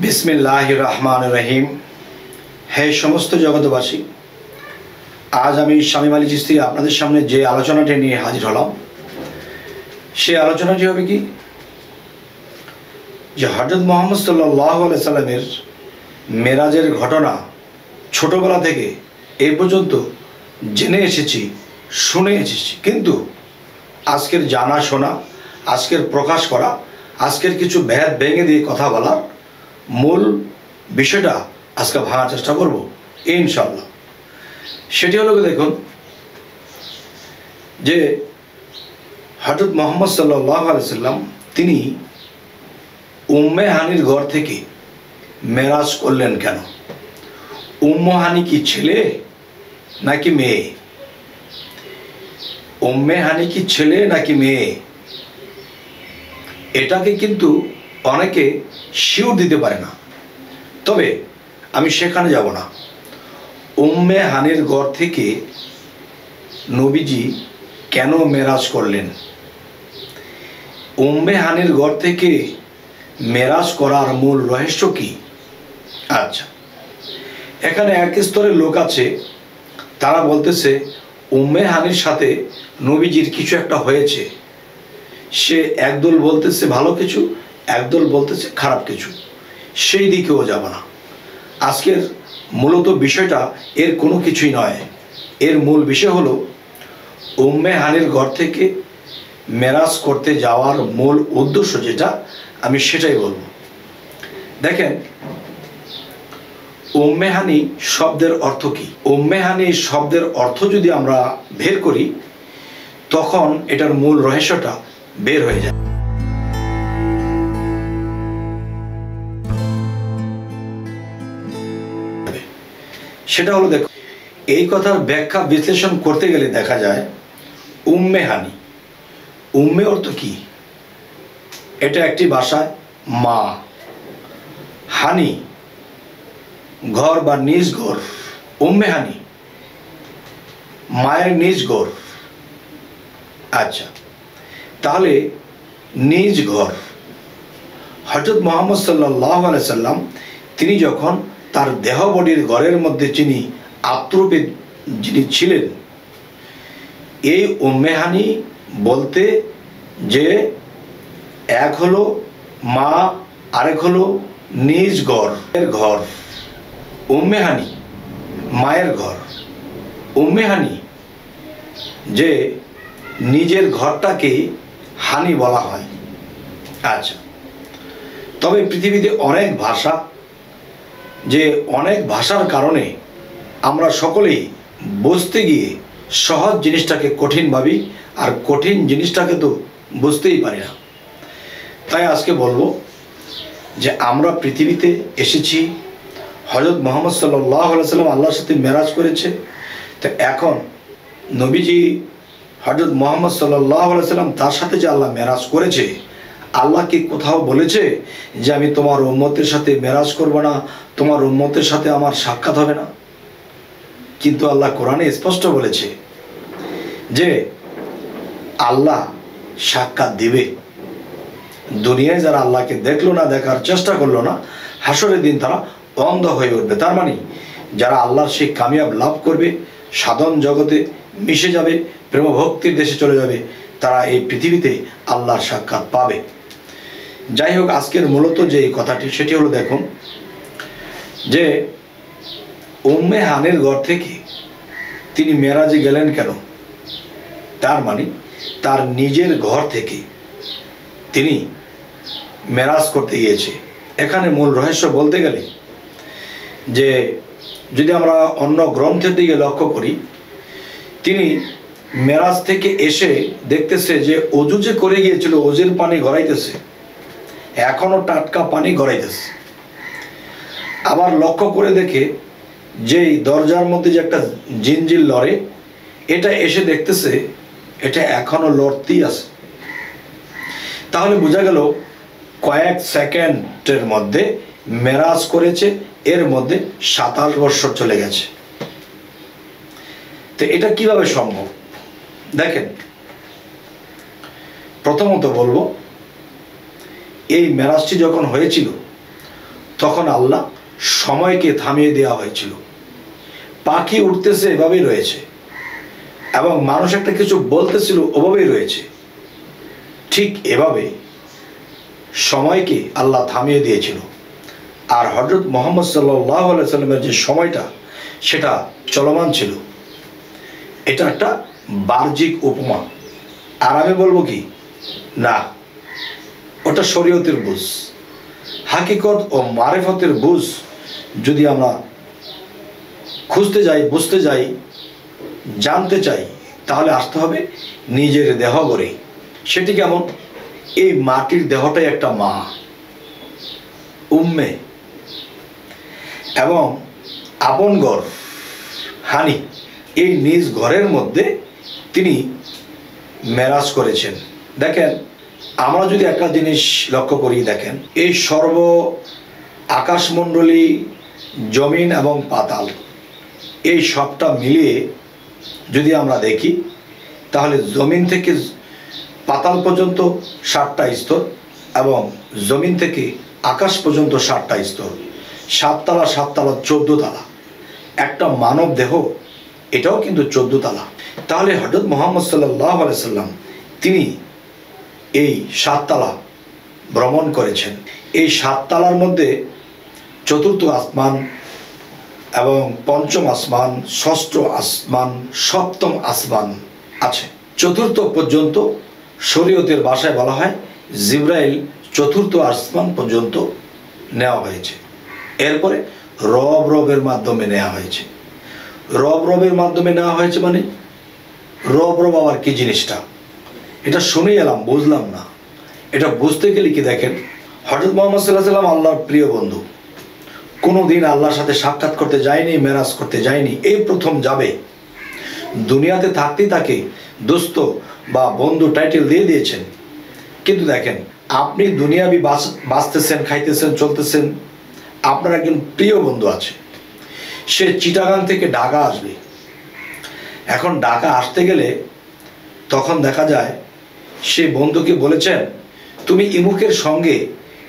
बिस्मिल्लाहिर रहमानिर रहीम। हे समस्त जगतवासी, आज आमी शामीम आली चिस्ती आपनादेर सामने जे आलोचनाटी निये हाजिर हलाम सेई आलोचनाटी होबे कि जे हजरत मुहम्मद सल्लल्लाहु आलैहि साल्लामेर मेराजेर घटना छोटोबेला थेके ए पर्यन्त जेने एसेछि शुने एसेछि, किन्तु आजकेर जाना शोना, आजकेर प्रकाश करा, आजकेर किछु भेद भेंगे दिये कथा बलार मूल विषयटा आज के भांगार चेष्टा करब इनशाल्लाह। सेटी हलो देखुन जे हजरत मुहम्मद सल्लल्लाहु आलैहि वसल्लम तिनी उम्मे हानिर घर थेके मेराज करलेन केन? उम्मे हानि की छेले नाकि मेये? उम्मे हानि की छेले नाकि मेये? एटाके किन्तु अनेके शिउर दिते पारे ना। तबे आमी सेखाने जाब ना। उम्मे हानिर घर थेके नबीजी केन मेराज करलेन? उम्मे हानिर घर थेके मेराज करार मूल रहस्य कि? अच्छा, एखाने एक स्तरेर लोक आछे तारा बोलतेछे उम्मे हानिर साथे नबीजीर किछु एकटा हयेछे। से एकदल बोलतेछे भालो किछु, एकदल बोलते खराब किछु, सेई दिकेও যাব না। আজকের মূলত বিষয়টা এর কোনো কিছুই নয়। এর মূল বিষয় হলো উম্মে হানির ঘর থেকে মেরাজ করতে যাওয়ার মূল উদ্দেশ্য, যেটা আমি সেটাই বলবো। দেখেন, উম্মে হানি শব্দের অর্থ কি? উম্মে হানি শব্দের অর্থ যদি আমরা বের করি তখন এটার মূল রহস্যটা বের হয়ে যায়। সেটা হলো দেখো, এই কথার ব্যাখ্যা বিশ্লেষণ করতে গেলে দেখা যায় উম্মে হানি, উম্মে অর্থ কি? এটা একটি ভাষায় মা, হানি ঘর বা নিজ ঘর। উম্মে হানি মায়ের নিজ ঘর। আচ্ছা, তাহলে নিজ ঘর। হযরত মুহাম্মদ সাল্লাল্লাহু আলাইহি সাল্লাম তিনি যখন তার দেহ বডির ঘরের মধ্যে যিনি আত্মরূপে যিনি ছিলেন, এই উম্মে হানি বলতে যে এক হলো মা, আরেক হলো নিজ ঘর, এর ঘর। উম্মে হানি মায়ের ঘর। উম্মে হানি যে নিজের ঘরটাকে হানি বলা হয়। আচ্ছা, তবে পৃথিবীতে অনেক ভাষা, যে অনেক ভাষার কারণে আমরা সকলেই বুঝতে গিয়ে সহজ জিনিসটাকে কঠিন ভাবি, আর কঠিন জিনিসটাকে তো বুঝতেই পারি না। তাই আজকে বলবো যে আমরা পৃথিবীতে এসেছি, হযরত মুহাম্মদ সাল্লাল্লাহু আলাইহি সাল্লাম আল্লাহর সাথে মেরাজ করেছে। তো এখন নবীজি হযরত মুহাম্মদ সাল্লাল্লাহু আলাইহি সাল্লাম তার সাথে যে আল্লাহ মেরাজ করেছে, আল্লাহ কি কোথাও বলেছে যে আমি তোমার উম্মতের সাথে মেরাজ করব না, তোমার উম্মতের সাথে আমার সাক্ষাৎ হবে না? কিন্তু আল্লাহ কোরআনে স্পষ্ট বলেছে যে আল্লাহ সাক্ষাৎ দিবে। দুনিয়ায় যারা আল্লাহকে দেখলো না, দেখার চেষ্টা করলো না, হাসরের দিন তারা অন্ধ হয়ে উঠবে। তার মানে যারা আল্লাহর সেই কামিয়াব লাভ করবে, সাধন জগতে মিশে যাবে, প্রেম ভক্তির দেশে চলে যাবে, তারা এই পৃথিবীতে আল্লাহর সাক্ষাৎ পাবে। যাই হোক, আজকের মূলত যে কথাটি সেটি হলো দেখুন যে উম্মে হানির ঘর থেকে তিনি মেরাজে গেলেন কেন? তার মানে তার নিজের ঘর থেকে তিনি মেরাজ করতে গিয়েছে। এখানে মূল রহস্য বলতে গেলে যে যদি আমরা অন্য গ্রন্থের দিকে লক্ষ্য করি, তিনি মেরাজ থেকে এসে দেখতেছে যে অজু যে করে গিয়েছিল অজুর পানি গড়াইতেছে, এখনও টাটকা পানি গড়াইতেছে। আবার লক্ষ্য করে দেখে যেই দরজার মধ্যে যে একটা জিনজিল লড়ে, এটা এসে দেখতেছে এটা এখনও লড়তেই আছে। তাহলে বোঝা গেল কয়েক সেকেন্ডের মধ্যে মেরাজ করেছে, এর মধ্যে 27 বছর চলে গেছে। তো এটা কিভাবে সম্ভব? দেখেন, প্রথমত বলবো এই মেরাজটি যখন হয়েছিল তখন আল্লাহ সময়কে থামিয়ে দেওয়া হয়েছিল। পাখি উঠতেছে এভাবেই রয়েছে এবং মানুষ একটা কিছু বলতেছিল ওভাবেই রয়েছে। ঠিক এভাবে সময়কে আল্লাহ থামিয়ে দিয়েছিল। আর হযরত মুহাম্মদ সাল্লাল্লাহু আলাইহি সাল্লামের যে সময়টা সেটা চলমান ছিল। এটা একটা বাহ্যিক উপমা। আর আমি বলবো কি না, ওটা শরীয়তের বুঝ। হাকিকত ও মারিফতের বুঝ যদি আমরা খুঁজতে যাই, বুঝতে যাই, জানতে চাই, তাহলে আসতে হবে নিজের দেহ গড়ে। সেটি কেমন? এই মাটির দেহটাই একটা মা, উম্মে, এবং আপন ঘর হানি, এই নিজ ঘরের মধ্যে তিনি মেরাজ করেছেন। দেখেন, আমরা যদি একটা জিনিস লক্ষ্য করি, দেখেন এই সর্ব আকাশমণ্ডলী, জমিন এবং পাতাল, এই সবটা মিলিয়ে যদি আমরা দেখি তাহলে জমিন থেকে পাতাল পর্যন্ত 60টা স্তর এবং জমিন থেকে আকাশ পর্যন্ত 60টা স্তর, 7 তলা, 7 তলা, 14 তলা। একটা মানব দেহ এটাও কিন্তু 14 তলা। তাহলে হযরত মুহাম্মদ সাল্লাল্লাহু আলাইহি সাল্লাম তিনি এই 7 তলা ভ্রমণ করেছেন। এই 7 তলার মধ্যে 4র্থ আসমান এবং 5ম আসমান, 6ষ্ঠ আসমান, 7ম আসমান আছে। 4র্থ পর্যন্ত শরীয়তের ভাষায় বলা হয় জিবরাইল 4র্থ আসমান পর্যন্ত নেওয়া হয়েছে। এরপরে রবের মাধ্যমে নেওয়া হয়েছে। রবের মাধ্যমে নেওয়া হয়েছে মানে রব আবার কি জিনিসটা, এটা শুনে এলাম, বুঝলাম না। এটা বুঝতে গেলে কি দেখেন, হযরত মুহাম্মদ সাল্লাল্লাহু আলাইহি সাল্লাম আল্লাহর প্রিয় বন্ধু, কোনো দিন আল্লাহর সাথে সাক্ষাৎ করতে যায়নি, মেরাজ করতে যায়নি, এই প্রথম যাবে। দুনিয়াতে থাকতেই তাকে দোস্ত বা বন্ধু টাইটেল দিয়ে দিয়েছেন। কিন্তু দেখেন, আপনি দুনিয়াবি বাঁচতেছেন, খাইতেছেন, চলতেছেন, আপনার একজন প্রিয় বন্ধু আছে, সে চিটাগাং থেকে ঢাকা আসবে। এখন ঢাকা আসতে গেলে তখন দেখা যায় সে বন্ধুকে বলেছেন তুমি ইমুকের সঙ্গে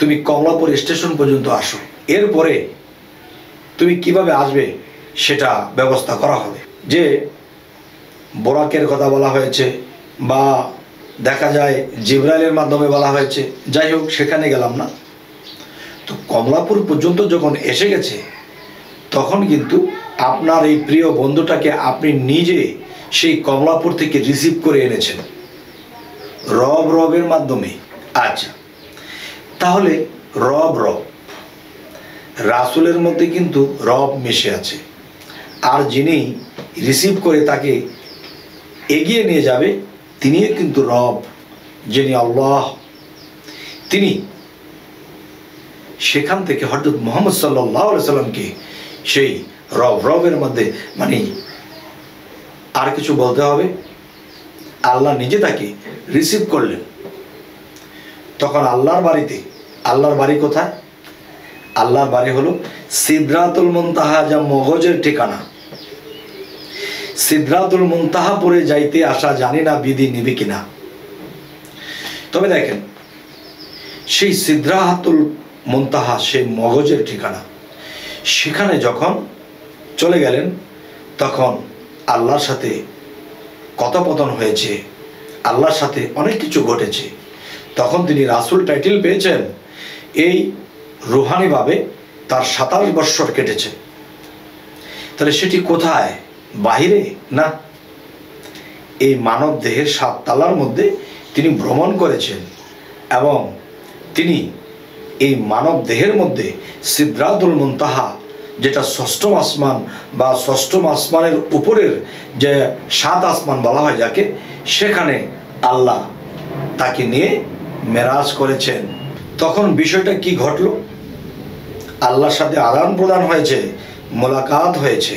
তুমি কমলাপুর স্টেশন পর্যন্ত আসো, এরপরে তুমি কিভাবে আসবে সেটা ব্যবস্থা করা হবে। যে বোরাকের কথা বলা হয়েছে বা দেখা যায় জিবরাইলের মাধ্যমে বলা হয়েছে, যাই হোক সেখানে গেলাম না। তো কমলাপুর পর্যন্ত যখন এসে গেছে তখন কিন্তু আপনার এই প্রিয় বন্ধুটাকে আপনি নিজে সেই কমলাপুর থেকে রিসিভ করে এনেছেন রবের মাধ্যমে। আচ্ছা, তাহলে রব রাসুলের মধ্যে কিন্তু রব মিশে আছে। আর যিনি রিসিভ করে তাকে এগিয়ে নিয়ে যাবে তিনিও কিন্তু রব, যিনি আল্লাহ। তিনি সেখান থেকে হযরত মুহাম্মদ সাল্লাল্লাহু আলাইহি সাল্লামকে সেই রবের মধ্যে, মানে আর কিছু বলতে হবে, আল্লাহ নিজে তাকে রিসিভ করলেন। তখন আল্লাহর বাড়িতে, আল্লাহর বাড়ি কোথায়? আল্লাহর বাড়ি হলো সিদরাতুল মুনতাহা, যা মগজের ঠিকানা। সিদরাতুল মুনতাহা পরে যাইতে আসা জানি না বিধি নিবে কিনা, তবে দেখেন সেই সিদরাতুল মুনতাহা সেই মগজের ঠিকানা। সেখানে যখন চলে গেলেন তখন আল্লাহর সাথে কথোপকথন হয়েছে, আল্লাহর সাথে অনেক কিছু ঘটেছে। তখন তিনি রাসূল টাইটেল পেয়েছেন। এই রুহানিভাবে তার 27 বৎসর কেটেছে। তাহলে সেটি কোথায়? বাহিরে না, এই মানব দেহের 7 তলার মধ্যে তিনি ভ্রমণ করেছেন এবং তিনি এই মানব দেহের মধ্যে সিদরাতুল মুনতাহা, যেটা 6ম আসমান বা 6ম আসমানের উপরের যে 7 আসমান বলা হয় যাকে, সেখানে আল্লাহ তাকে নিয়ে মেরাজ করেছেন। তখন বিষয়টা কি ঘটল? আল্লাহর সাথে আদান প্রদান হয়েছে, মোলাকাত হয়েছে,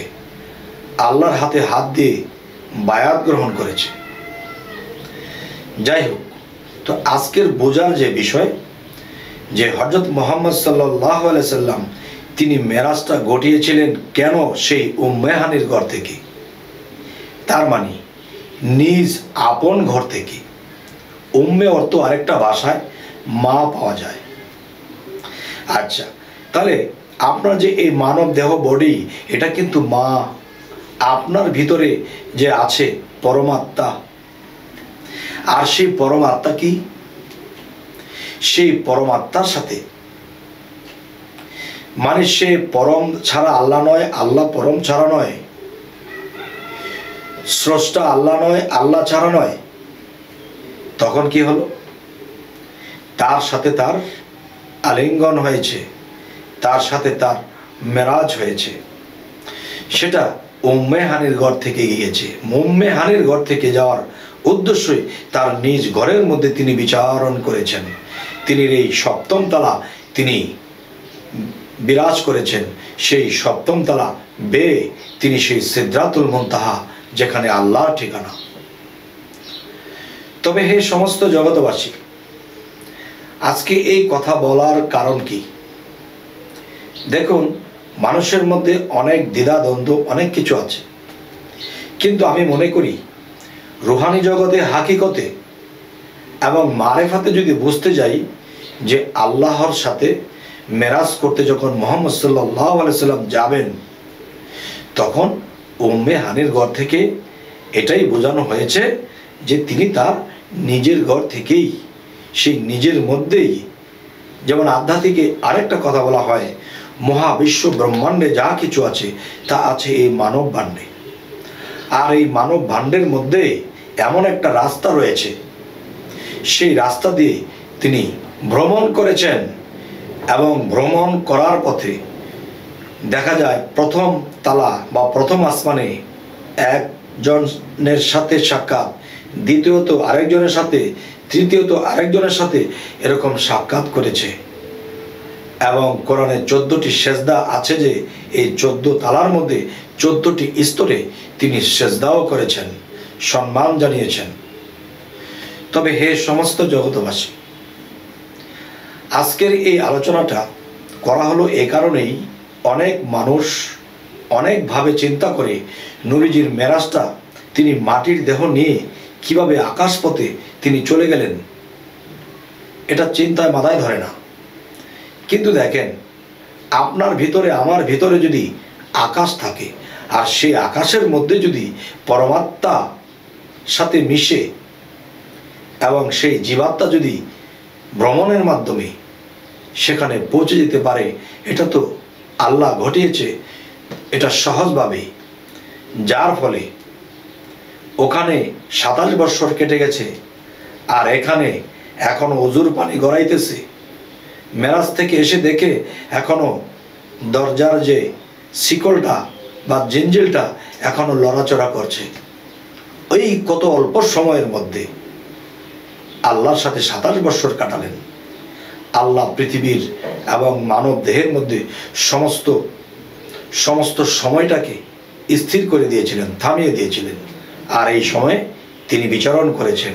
আল্লাহর হাতে হাত দিয়ে বায়াত গ্রহণ করেছে। যাই হোক, তো আজকের বোঝার যে বিষয়, যে হযরত মুহাম্মদ সাল্লাল্লাহু আলাইহি সাল্লাম তিনি মেরাজটা ঘটিয়েছিলেন কেন? সেই উম্মেহানির ঘর থেকে, তার মানে নিজ আপন ঘর থেকে। উম্মে অর্থ আরেকটা ভাষায় মা পাওয়া যায়। আচ্ছা, তাহলে আপনার যে এই মানব দেহ বডি এটা কিন্তু মা আপনার ভিতরে যে আছে পরমাত্মা। আর সেই পরমাত্মা কি? সেই পরমাত্মার সাথে মানে সে পরম ছাড়া আল্লাহ নয়, আল্লাহ পরম ছাড়া নয়, স্রষ্টা আল্লাহ নয়, আল্লাহ ছাড়া নয়। তখন কি হলো? তার সাথে তার আলিঙ্গন হয়েছে, তার সাথে তার মেরাজ হয়েছে। সেটা উম্মেহানির ঘর থেকে গিয়েছে। উম্মেহানির ঘর থেকে যাওয়ার উদ্দেশ্যই তার নিজ ঘরের মধ্যে তিনি বিচরণ করেছেন, তিনি এই সপ্তম তলা তিনি বিরাজ করেছেন। সেই সপ্তম তলা বেয়ে তিনি সেই সিদরাতুল মুনতাহা, যেখানে আল্লাহর ঠিকানা। তবে হে সমস্ত জগতবাসী, আজকে এই কথা বলার কারণ কি? দেখুন, মানুষের মধ্যে অনেক দ্বিধাদ্বন্দ্ব, অনেক কিছু আছে, কিন্তু আমি মনে করি রুহানি জগতে হাকিকতে এবং মারেফাতে যদি বুঝতে যাই যে আল্লাহর সাথে মেরাজ করতে যখন মুহাম্মদ সাল্লাল্লাহু আলাইহি সাল্লাম যাবেন, তখন উম্মে হানির ঘর থেকে এটাই বোঝানো হয়েছে যে তিনি তার নিজের ঘর থেকেই, সেই নিজের মধ্যেই। যেমন আধ্যাত্মিকে আরেকটা কথা বলা হয়, মহাবিশ্ব ব্রহ্মাণ্ডে যা কিছু আছে তা আছে এই মানব ভাণ্ডে, আর এই মানব ভাণ্ডের মধ্যে এমন একটা রাস্তা রয়েছে, সেই রাস্তা দিয়ে তিনি ভ্রমণ করেছেন। এবং ভ্রমণ করার পথে দেখা যায় প্রথম তালা বা প্রথম আসমানে একজনের সাথে সাক্ষাৎ, দ্বিতীয়ত আরেকজনের সাথে, তৃতীয়ত আরেকজনের সাথে, এরকম সাক্ষাৎ করেছে। এবং কোরআনের 14টি সেজদা আছে, যে এই 14 তালার মধ্যে 14টি স্তরে তিনি সেজদাও করেছেন, সম্মান জানিয়েছেন। তবে হে সমস্ত জগতবাসী, আজকের এই আলোচনাটা করা হলো এ কারণেই, অনেক মানুষ অনেকভাবে চিন্তা করে নবীজির মেরাজটা তিনি মাটির দেহ নিয়ে কিভাবে আকাশপথে তিনি চলে গেলেন, এটা চিন্তায় মাথায় ধরে না। কিন্তু দেখেন, আপনার ভিতরে আমার ভিতরে যদি আকাশ থাকে, আর সেই আকাশের মধ্যে যদি পরমাত্মা সাথে মিশে এবং সেই জীবাত্মা যদি ভ্রমণের মাধ্যমে সেখানে পৌঁছে যেতে পারে, এটা তো আল্লাহ ঘটিয়েছে, এটা সহজভাবে। যার ফলে ওখানে 27 বছর কেটে গেছে, আর এখানে এখনো অজুর পানি গড়াইতেছে। মেরাজ থেকে এসে দেখে এখনো দরজার যে শিকলটা বা জিঞ্জিলটা এখনো লড়াচড়া করছে। ওই কত অল্প সময়ের মধ্যে আল্লাহর সাথে 27 বছর কাটালেন। আল্লাহ পৃথিবীর এবং মানব দেহের মধ্যে সমস্ত সময়টাকে স্থির করে দিয়েছিলেন, থামিয়ে দিয়েছিলেন, আর এই সময়ে তিনি বিচরণ করেছেন।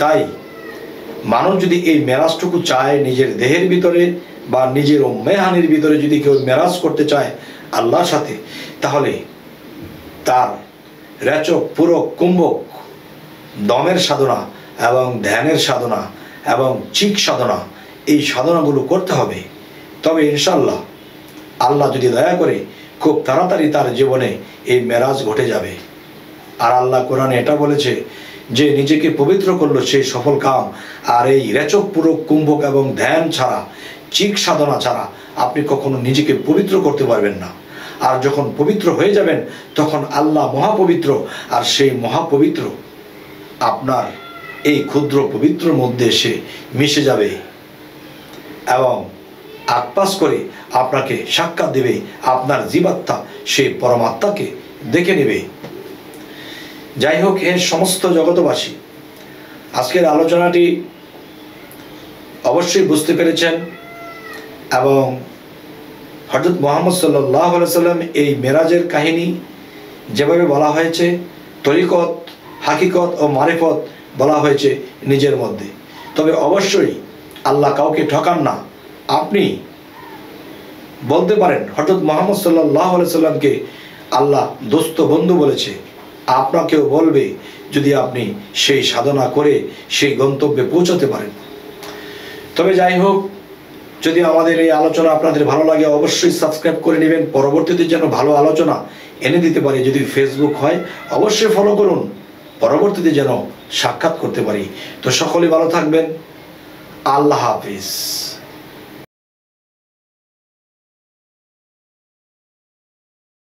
তাই মানুষ যদি এই মেরাজটুকু চায় নিজের দেহের ভিতরে বা নিজের উম্মেহানির ভিতরে যদি কেউ মেরাজ করতে চায় আল্লাহর সাথে, তাহলে তার রেচক পূরক কুম্ভক দমের সাধনা এবং ধ্যানের সাধনা এবং চিক সাধনা, এই সাধনাগুলো করতে হবে। তবে ইনশাল্লাহ আল্লাহ যদি দয়া করে খুব তাড়াতাড়ি তার জীবনে এই মেরাজ ঘটে যাবে। আর আল্লাহ কোরআনে এটা বলেছে যে নিজেকে পবিত্র করলো সেই সফল কাম। আর এই রেচক পূরক কুম্ভক এবং ধ্যান ছাড়া, চিক সাধনা ছাড়া আপনি কখনো নিজেকে পবিত্র করতে পারবেন না। আর যখন পবিত্র হয়ে যাবেন, তখন আল্লাহ মহাপবিত্র, আর সেই মহাপবিত্র আপনার এই ক্ষুদ্র পবিত্রর মধ্যে এসে মিশে যাবে এবং আকপাশ করে আপনাকে সাক্ষাৎ দেবে। আপনার জীবাত্মা সেই পরমাত্মাকে দেখে নেবে। যাই হোক, এ সমস্ত জগতবাসী, আজকের আলোচনাটি অবশ্যই বুঝতে পেরেছেন। এবং হযরত মুহাম্মদ সাল্লাল্লাহু আলাইহি সাল্লাম এই মেরাজের কাহিনী যেভাবে বলা হয়েছে, তরিকত হাকিকত ও মারিফত বলা হয়েছে নিজের মধ্যে। তবে অবশ্যই আল্লাহ কাউকে ঠকান না। আপনি বলতে পারেন হযরত মুহাম্মদ সাল্লাল্লাহু আলাইহি সাল্লামকে আল্লাহ দোস্ত বন্ধু বলেছে, আপনাকেও বলবে যদি আপনি সেই সাধনা করে সেই গন্তব্যে পৌঁছাতে পারেন। তবে যাই হোক, যদি আমাদের এই আলোচনা আপনাদের ভালো লাগে অবশ্যই সাবস্ক্রাইব করে নেবেন পরবর্তীতে যেন ভালো আলোচনা এনে দিতে পারি যদি ফেসবুক হয় অবশ্যই ফলো করুন পরবর্তীতে যেন সাক্ষাৎ করতে পারি তো সকলে ভালো থাকবেন আল্লাহ হাফেজ।